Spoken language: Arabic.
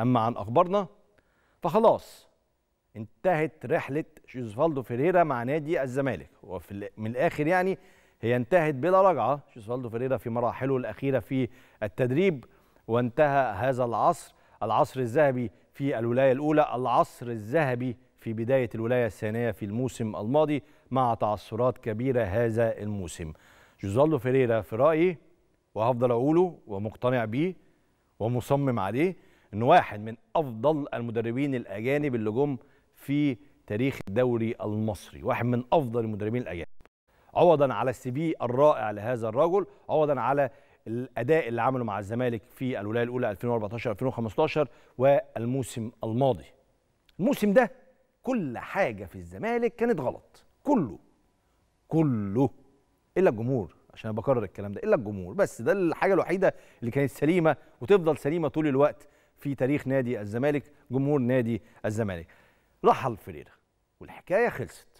أما عن أخبارنا فخلاص انتهت رحلة جوزفالدو فيريرا مع نادي الزمالك، ومن الآخر يعني هي انتهت بلا رجعة. جوزفالدو فيريرا في مراحله الأخيرة في التدريب، وانتهى هذا العصر، العصر الذهبي في الولاية الأولى، العصر الذهبي في بداية الولاية الثانية في الموسم الماضي مع تعثرات كبيرة هذا الموسم. جوزفالدو فيريرا في رأيي، وهفضل أقوله ومقتنع بيه ومصمم عليه، إنه واحد من أفضل المدربين الأجانب اللي جم في تاريخ الدوري المصري، واحد من أفضل المدربين الأجانب، عوضا على السي في الرائع لهذا الرجل، عوضا على الأداء اللي عمله مع الزمالك في الولاية الأولى 2014-2015 والموسم الماضي. الموسم ده كل حاجة في الزمالك كانت غلط، كله إلا الجمهور، عشان بكرر الكلام ده، إلا الجمهور بس، ده الحاجة الوحيدة اللي كانت سليمة وتفضل سليمة طول الوقت في تاريخ نادي الزمالك، جمهور نادي الزمالك. رحل فيريرا والحكاية خلصت.